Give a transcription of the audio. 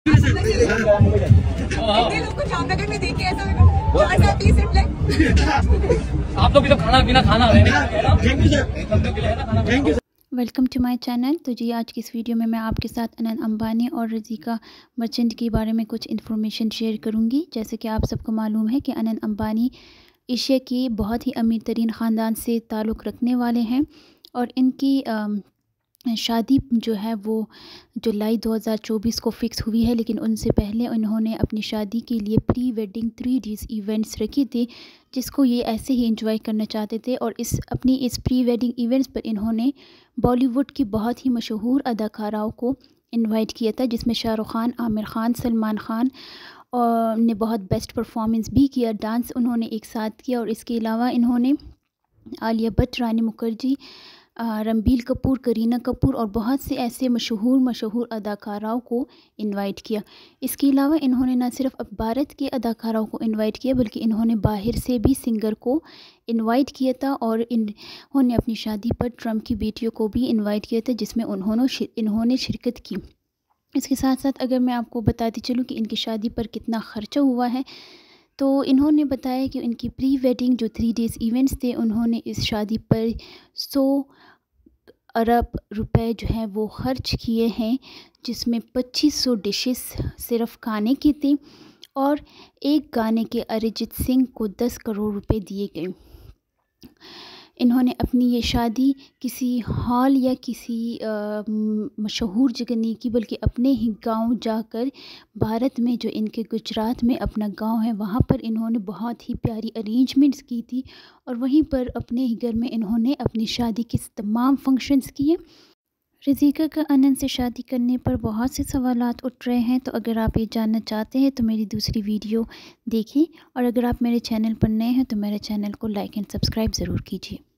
आप लोग खाना पीना खाना है। Welcome to my channel. तो जी आज की इस वीडियो में मैं आपके साथ अनंत अंबानी और राधिका मर्चेंट के बारे में कुछ इन्फॉर्मेशन शेयर करूंगी। जैसे कि आप सबको मालूम है कि अनंत अंबानी एशिया के बहुत ही अमीर तरीन ख़ानदान से ताल्लुक़ रखने वाले हैं और इनकी शादी जो है वो जुलाई 2024 को फ़िक्स हुई है, लेकिन उनसे पहले उन्होंने अपनी शादी के लिए प्री वेडिंग 3 डेज़ इवेंट्स रखे थे जिसको ये ऐसे ही एंजॉय करना चाहते थे। और अपनी इस प्री वेडिंग इवेंट्स पर इन्होंने बॉलीवुड की बहुत ही मशहूर अदाकाराओं को इनवाइट किया था, जिसमें शाहरुख खान, आमिर ख़ान, सलमान खान और ने बहुत बेस्ट परफॉर्मेंस भी किया। डांस उन्होंने एक साथ किया और इसके अलावा इन्होंने आलिया भट्ट, रानी मुखर्जी, रणबीर कपूर, करीना कपूर और बहुत से ऐसे मशहूर अदाकाराओं को इनवाइट किया। इसके अलावा इन्होंने न सिर्फ भारत के अदाकाराओं को इनवाइट किया बल्कि इन्होंने बाहर से भी सिंगर को इनवाइट किया था और इन्होंने अपनी शादी पर ट्रम्प की बेटियों को भी इनवाइट किया था जिसमें इन्होंने शिरकत की। इसके साथ साथ अगर मैं आपको बताती चलूँ कि इनकी शादी पर कितना ख़र्चा हुआ है तो इन्होंने बताया कि इनकी प्री वेडिंग जो 3 डेज़ इवेंट्स थे उन्होंने इस शादी पर 100 अरब रुपए जो है वो खर्च किए हैं, जिसमें 2500 डिशेस सिर्फ खाने की थी और एक गाने के अरिजीत सिंह को 10 करोड़ रुपए दिए गए। इन्होंने अपनी ये शादी किसी हॉल या किसी मशहूर जगह नहीं की बल्कि अपने ही गांव जाकर भारत में जो इनके गुजरात में अपना गांव है वहां पर इन्होंने बहुत ही प्यारी अरेंजमेंट्स की थी और वहीं पर अपने ही घर में इन्होंने अपनी शादी के तमाम फंक्शंस किए। राधिका का अनंत से शादी करने पर बहुत से सवालात उठ रहे हैं, तो अगर आप ये जानना चाहते हैं तो मेरी दूसरी वीडियो देखें और अगर आप मेरे चैनल पर नए हैं तो मेरे चैनल को लाइक एंड सब्सक्राइब ज़रूर कीजिए।